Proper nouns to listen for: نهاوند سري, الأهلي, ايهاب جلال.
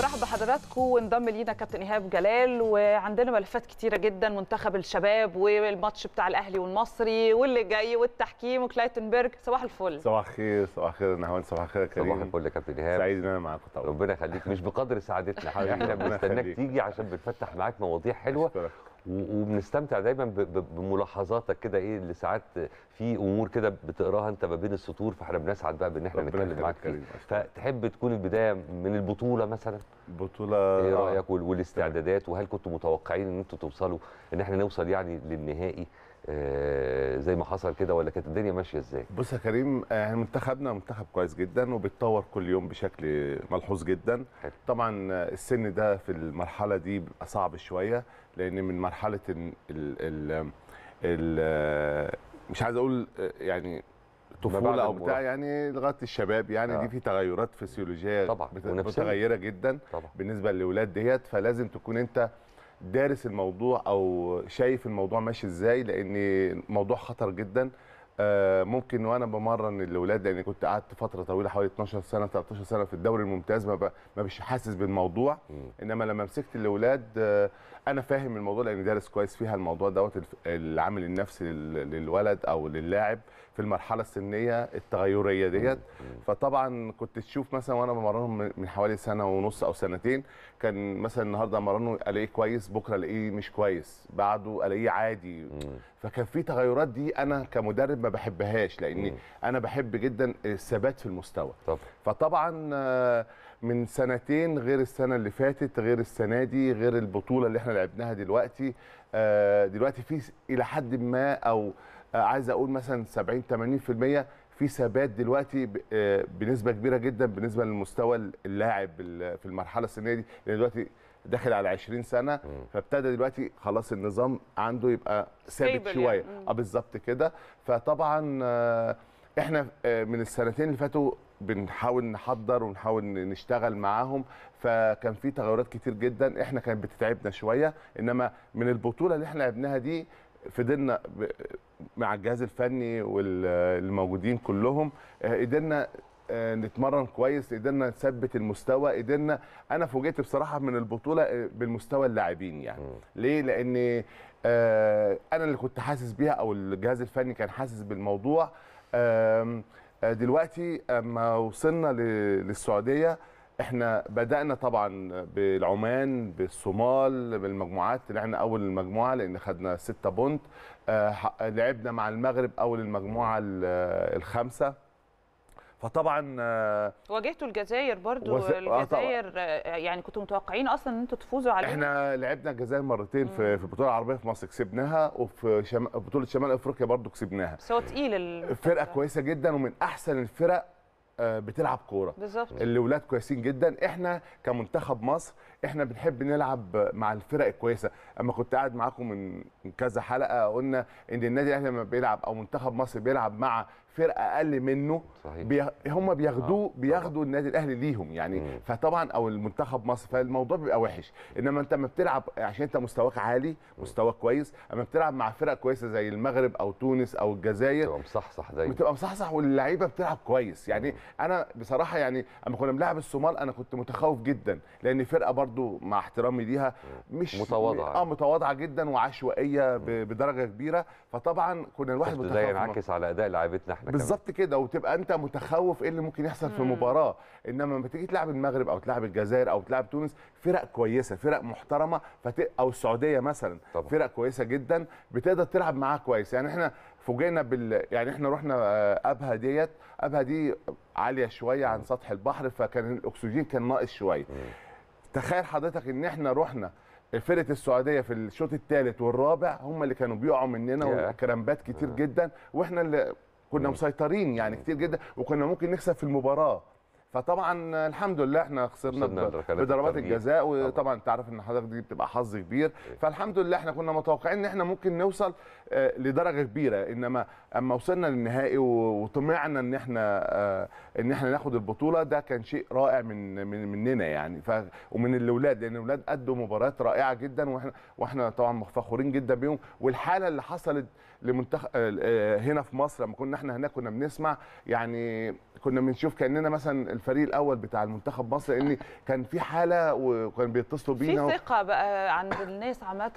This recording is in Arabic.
برحب بحضراتكم وانضم لينا كابتن ايهاب جلال، وعندنا ملفات كتيره جدا، منتخب الشباب والماتش بتاع الاهلي والمصري واللي جاي والتحكيم وكلايتنبرج. صباح الفل. صباح الخير. صباح الخير يا نهاوند. صباح الخير يا كريم. صباح الفل يا كابتن ايهاب، سعيد ان انا معاكم. طبعا ربنا يخليك. مش بقدر سعادتنا حبيبي، احنا بنستناك تيجي عشان بنفتح معاك مواضيع حلوه وبنستمتع دايما بملاحظاتك كده، ايه اللي ساعات في امور كده بتقراها انت ما بين السطور، فاحنا بنسعد بقى بان احنا نتكلم معاك. فتحب تكون البدايه من البطوله مثلا؟ البطوله ايه رايك والاستعدادات، وهل كنتوا متوقعين ان انتوا توصلوا ان احنا نوصل يعني للنهائي زي ما حصل كده، ولا كانت الدنيا ماشيه ازاي؟ بص يا كريم، منتخبنا منتخب كويس جدا وبيتطور كل يوم بشكل ملحوظ جدا. حلو. طبعا السن ده في المرحله دي بيبقى صعب شويه، لان من مرحله ال مش عايز اقول يعني طفوله او بتاع، يعني لغايه الشباب يعني دي في تغيرات فسيولوجيه متغيره جدا طبعا بالنسبه للاولاد ديت، فلازم تكون انت دارس الموضوع او شايف الموضوع ماشي ازاي، لان الموضوع خطر جدا. ممكن وانا بمرن الاولاد، لان كنت قعدت فتره طويله حوالي 12 سنه 13 سنه في الدوري الممتاز ما بش حاسس بالموضوع، انما لما مسكت الاولاد انا فاهم الموضوع، لان دارس كويس فيها الموضوع دوت، العامل النفسي للولد او للاعب في المرحله السنيه التغيريه ديت. فطبعا كنت تشوف مثلا وانا بمرنهم من حوالي سنه ونص او سنتين، كان مثلا النهارده امرنه الاقيه كويس، بكره الاقيه مش كويس، بعده الاقيه عادي. فكان في تغيرات دي انا كمدرب ما بحبهاش، لاني انا بحب جدا الثبات في المستوى. طب. فطبعا من سنتين غير السنه اللي فاتت، غير السنه دي، غير البطوله اللي احنا لعبناها دلوقتي. دلوقتي في الى حد ما، او عايز اقول مثلا 70 80% في ثبات دلوقتي بنسبه كبيره جدا بالنسبه للمستوى اللاعب في المرحله السنيه دي، لان دلوقتي داخل على 20 سنه، فابتدى دلوقتي خلاص النظام عنده يبقى ثابت شويه. بالظبط كده. فطبعا احنا من السنتين اللي فاتوا بنحاول نحضر ونحاول نشتغل معاهم، فكان في تغيرات كتير جدا، احنا كانت بتتعبنا شويه، انما من البطوله اللي احنا لعبناها دي فضلنا مع الجهاز الفني والموجودين كلهم، قدرنا نتمرن كويس، قدرنا نثبت المستوى، قدرنا. انا فوجئت بصراحه من البطوله بالمستوى اللاعبين، يعني ليه؟ لان انا اللي كنت حاسس بيها او الجهاز الفني كان حاسس بالموضوع. دلوقتي اما وصلنا للسعوديه، احنا بدانا طبعا بالعمان، بالصومال، بالمجموعات، طلعنا اول المجموعه لان خدنا 6 بونت. لعبنا مع المغرب اول المجموعه ال5. فطبعا واجهتوا الجزائر برضو. الجزائر يعني كنتوا متوقعين اصلا ان انتوا تفوزوا عليها؟ احنا لعبنا الجزائر مرتين في البطوله العربيه في مصر كسبناها، وفي بطوله شمال افريقيا برضو كسبناها. بس هو تقيل، فرقه كويسه جدا ومن احسن الفرق بتلعب كوره. بالظبط. الاولاد كويسين جدا. احنا كمنتخب مصر احنا بنحب نلعب مع الفرق الكويسه. اما كنت قاعد معاكم من كذا حلقه، قلنا ان النادي الاهلي لما بيلعب او منتخب مصر بيلعب مع فرقه اقل منه، هم بياخدوه بياخدوا النادي الاهلي ليهم يعني. فطبعا او المنتخب مصر، فالموضوع بيبقى وحش. انما انت ما بتلعب عشان انت مستواك عالي، مستواك كويس، اما بتلعب مع فرق كويسه زي المغرب او تونس او الجزائر بتبقى مصحصح دايما، بتبقى مصحصح واللعيبه بتلعب كويس يعني. انا بصراحه يعني اما كنا بنلعب الصومال انا كنت متخوف جدا، لان فرقه برضو مع احترامي ليها مش متواضعه يعني. متواضعه جدا وعشوائيه بدرجه كبيره. فطبعا كنا الواحد متخوف ده ينعكس على اداء لعيبتنا احنا. بالظبط كده. وتبقى انت متخوف ايه اللي ممكن يحصل في المباراه، انما لما تيجي تلعب المغرب او تلعب الجزائر او تلعب تونس، فرق كويسه، فرق محترمه، او السعوديه مثلا طبعا. فرق كويسه جدا بتقدر تلعب معاها كويس يعني. احنا فوجئنا يعني احنا رحنا ابها ديت، ابها دي عاليه شويه عن سطح البحر، فكان الاكسجين كان ناقص شويه. تخيل حضرتك ان احنا رحنا فرقه السعوديه في الشوط الثالث والرابع، هم اللي كانوا بيقعوا مننا وكرامبات كتير جدا، واحنا اللي كنا مسيطرين يعني كتير جدا، وكنا ممكن نكسب في المباراه. فطبعا الحمد لله احنا خسرنا بضربات الجزاء، وطبعا انت عارف ان حضرتك دي بتبقى حظ كبير. فالحمد لله احنا كنا متوقعين ان احنا ممكن نوصل لدرجه كبيره، انما اما وصلنا للنهائي وطمعنا ان احنا ناخد البطوله، ده كان شيء رائع مننا يعني، ومن الاولاد، لان الاولاد ادوا مباريات رائعه جدا، واحنا طبعا فخورين جدا بيهم. والحاله اللي حصلت لمنتخب هنا في مصر، لما كنا احنا هناك كنا بنسمع يعني، كنا بنشوف كاننا مثلا الفريق الاول بتاع المنتخب مصر، لان كان في حاله وكان بيتصلوا بينا في ثقه بقى عند الناس عامه.